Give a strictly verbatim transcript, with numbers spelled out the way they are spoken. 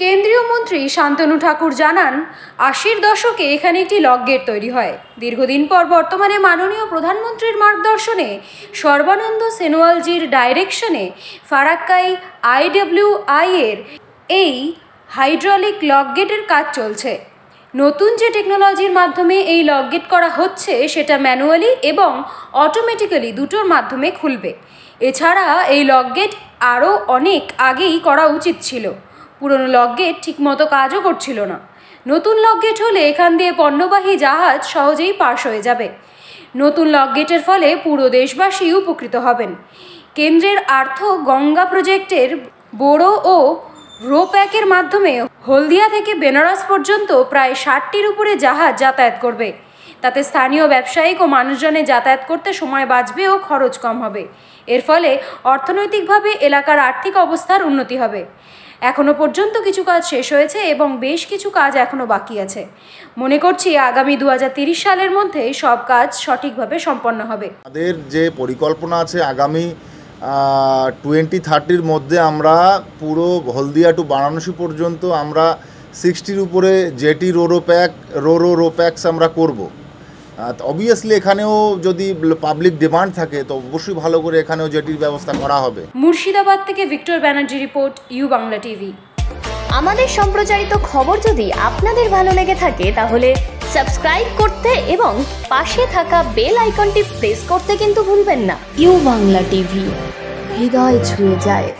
केंद्रीय मंत्री शांतनु ठाकुर जानान आशीर दशके एखाने एक लक गेट तैरी हय। दीर्घदिन पर बर्तमाने माननीय प्रधानमंत्री मार्क दर्शने सर्बानन्द सोनोवाल जी डायरेक्शने फाराक्काई आईडब्ल्यूआई एर हाइड्रोलिक लक गेटर काज चलछे। नतून जो टेक्नोलॉजीर माध्यमे ये लक गेट करा होच्छे सेटा मैनुअली एवं अटोमेटिकली दुटोर माध्यमे खुलबे। एछाड़ा ये लक गेट आरो अनेक आगेई करा उचित छिलो। पुरानो लक गेट ठीक मतो काजो करछिलो ना। नतून लक गेट होले एखान दिये पण्यबाही जहाज सहजेई पास हये जाबे। नतून लक गेटेर फले पुरो देशबासी उपकृत हबेन। केंद्रेर आर्थ गंगा प्रोजेक्टेर बोरो ओ रो पैकेर माध्यमे हल्दिया थेके बेनारस पर्यन्त प्राय षाटटिर उपरे जहाज यातायात करबे। ताते स्थानीय व्यवसायिक और मानुषजने यातायात करते समय बाँचबे और खरच कम हबे। एर फले अर्थनैतिकभावे एलाकार आर्थिक अवस्थार उन्नति हबे। एखोनो पर्यन्त किछु काज शेष होयेछे एबं बेश किछु काज एखोनो बाकी आछे। मने करछि आगामी दो हज़ार तीस सालेर मध्ये सब काज सठिकभावे सम्पन्न हबे। आमादेर जे परिकल्पना आछे आगामी दो हज़ार तीस एर मध्ये आमरा पुरो हल्दिया टू वाराणसी पर्यन्त आमरा साठ एर उपरे jetty roro pack roro ro pax आमरा करब। অবভিয়াসলি এখানেও যদি পাবলিক ডিমান্ড থাকে তো অবশ্যই ভালো করে এখানেও জেটির ব্যবস্থা করা হবে। মুর্শিদাবাদ থেকে Victor Banerjee report, U Bangla TV. আমাদের সম্প্রচারিত খবর যদি আপনাদের ভালো লেগে থাকে তাহলে সাবস্ক্রাইব করতে এবং পাশে থাকা বেল আইকনটি প্রেস করতে কিন্তু ভুলবেন না। ইউ বাংলা টিভি, হৃদয় ছুঁয়ে যায়।